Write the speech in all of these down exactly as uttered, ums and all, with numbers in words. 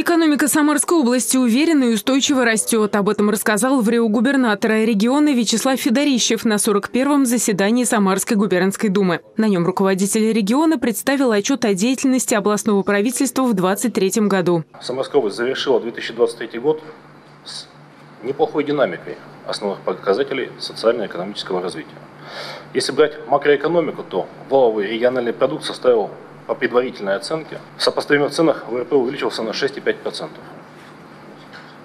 Экономика Самарской области уверенно и устойчиво растет. Об этом рассказал в рио губернатора региона Вячеслав Федорищев на сорок первом заседании Самарской губернской думы. На нем руководитель региона представил отчет о деятельности областного правительства в две тысячи двадцать третьем году. Самарская область завершила две тысячи двадцать третий год с неплохой динамикой основных показателей социально-экономического развития. Если брать макроэкономику, то валовый региональный продукт составил по предварительной оценке в сопоставимых ценах вэ эр пэ увеличился на шесть и пять десятых процента.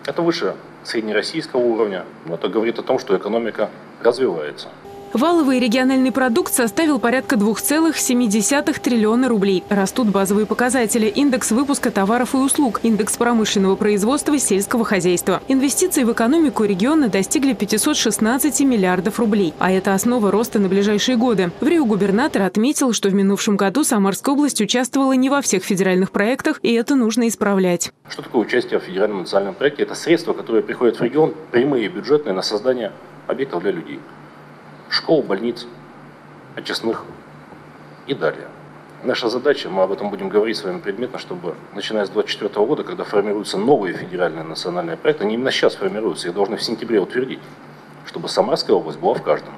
Это выше среднероссийского уровня, но это говорит о том, что экономика развивается. Валовый региональный продукт составил порядка двух целых семи десятых триллиона рублей. Растут базовые показатели: индекс выпуска товаров и услуг, индекс промышленного производства и сельского хозяйства. Инвестиции в экономику региона достигли пятисот шестнадцати миллиардов рублей, а это основа роста на ближайшие годы. В рио губернатор отметил, что в минувшем году Самарская область участвовала не во всех федеральных проектах, и это нужно исправлять. Что такое участие в федеральном национальном проекте? Это средства, которые приходят в регион, прямые бюджетные, на создание объектов для людей. Школ, больниц, очистных и далее. Наша задача, мы об этом будем говорить с вами предметно, чтобы, начиная с две тысячи двадцать четвёртого года, когда формируются новые федеральные национальные проекты, они именно сейчас формируются, их должны в сентябре утвердить, чтобы Самарская область была в каждом.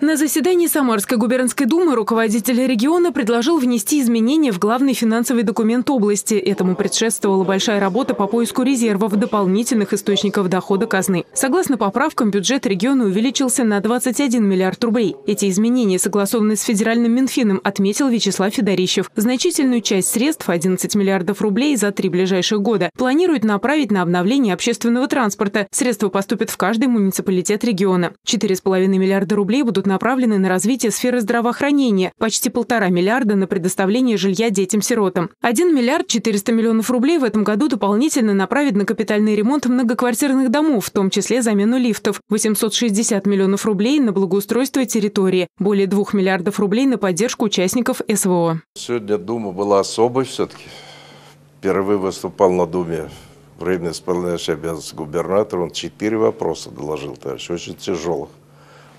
На заседании Самарской губернской думы руководитель региона предложил внести изменения в главный финансовый документ области. Этому предшествовала большая работа по поиску резервов, дополнительных источников дохода казны. Согласно поправкам, бюджет региона увеличился на двадцать один миллиард рублей. Эти изменения согласованы с федеральным Минфином, отметил Вячеслав Федорищев. Значительную часть средств, одиннадцать миллиардов рублей за три ближайших года, планируют направить на обновление общественного транспорта. Средства поступят в каждый муниципалитет региона. четыре и пять десятых миллиарда рублей будут направлены на развитие сферы здравоохранения, почти полтора миллиарда на предоставление жилья детям-сиротам. один миллиард четыреста миллионов рублей в этом году дополнительно направят на капитальный ремонт многоквартирных домов, в том числе замену лифтов, восемьсот шестьдесят миллионов рублей на благоустройство территории, более двух миллиардов рублей на поддержку участников эс вэ о. Сегодня дума была особой все-таки. Впервые выступал на думе временно исполняющий обязанности губернатора, он четыре вопроса доложил, товарищ, очень тяжелых.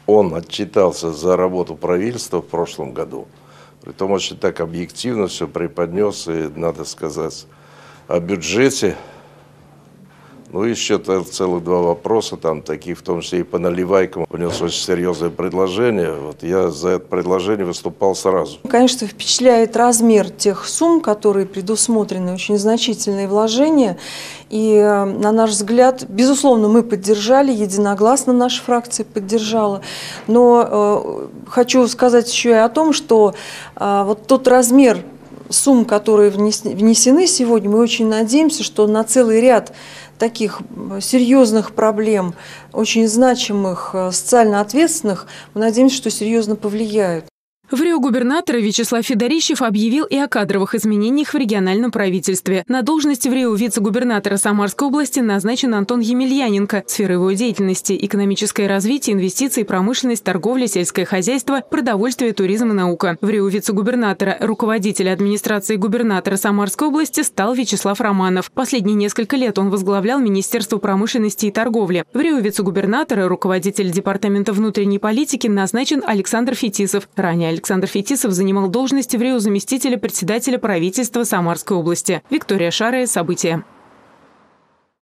Он отчитался за работу правительства в прошлом году. Притом очень так объективно все преподнес, и, надо сказать, о бюджете. Ну, еще целых два вопроса, там такие, в том числе и по наливайкам. У него очень серьезное предложение. Вот я за это предложение выступал сразу. Конечно, впечатляет размер тех сумм, которые предусмотрены, очень значительные вложения. И, на наш взгляд, безусловно, мы поддержали, единогласно наша фракция поддержала. Но э, хочу сказать еще и о том, что э, вот тот размер сумм, которые внесены сегодня, мы очень надеемся, что на целый ряд таких серьезных проблем, очень значимых, социально ответственных, мы надеемся, что серьезно повлияют. В рио губернатора Вячеслав Федорищев объявил и о кадровых изменениях в региональном правительстве. На должность в рио вице-губернатора Самарской области назначен Антон Емельяненко. Сферы его деятельности – экономическое развитие, инвестиции, промышленность, торговля, сельское хозяйство, продовольствие, туризм и наука. В рио вице-губернатора, руководителя администрации губернатора Самарской области, стал Вячеслав Романов. Последние несколько лет он возглавлял Министерство промышленности и торговли. В рио вице-губернатора, руководитель департамента внутренней политики, назначен Александр Фетисов. Ранее Александр Фетисов занимал должность в рио заместителя председателя правительства Самарской области. Виктория Шара, события.